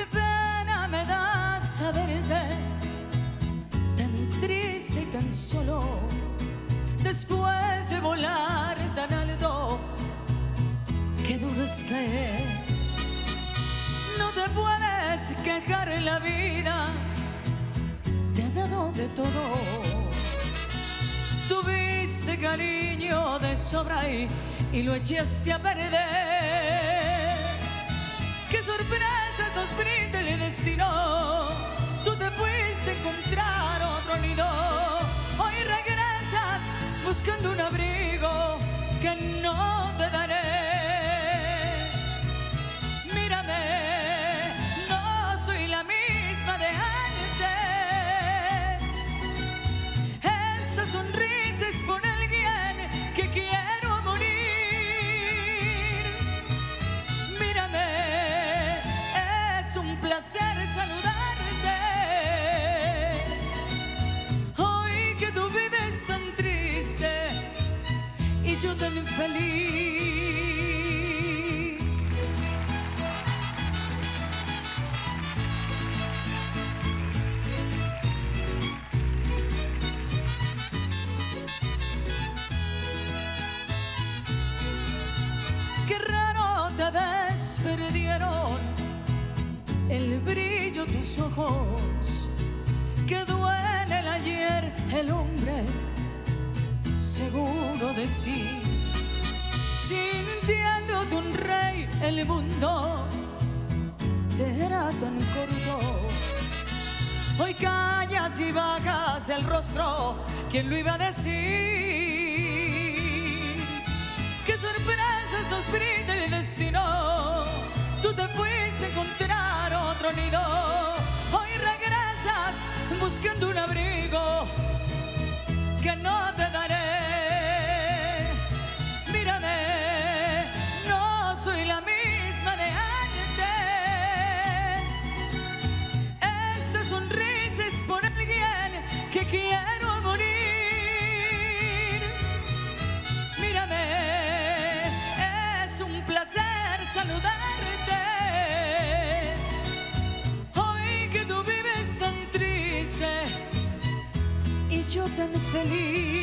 Qué pena me da saberte tan triste y tan solo, después de volar tan alto. Qué duro es caer. No te puedes quejar, la vida te ha dado de todo. Tuviste cariño de sobra y lo echaste a perder. Qué sorpresa nos brinda el destino. Tú te fuiste a encontrar otro nido. Hoy regresas buscando un abrigo que no te daré. Mírame, no soy la misma de antes. Esta sonrisa es por alguien que quiero morir. Mírame, es un placer saludarte. Hoy que tú vives tan triste y yo tan feliz. Qué raro te ves, perdieron el brillo tus ojos. Que duele el ayer, el hombre seguro de sí, sintiéndote un rey. El mundo te era tan corto. Hoy callas y bajas el rostro, ¿quién lo iba a decir? Qué sorpresas nos brinda el destino. Tú te fuiste a encontrar otro nido. Hoy regresas buscando un abrigo que no te daré. Quiero morir. Mírame, es un placer saludarte. Hoy que tú vives tan triste y yo tan feliz.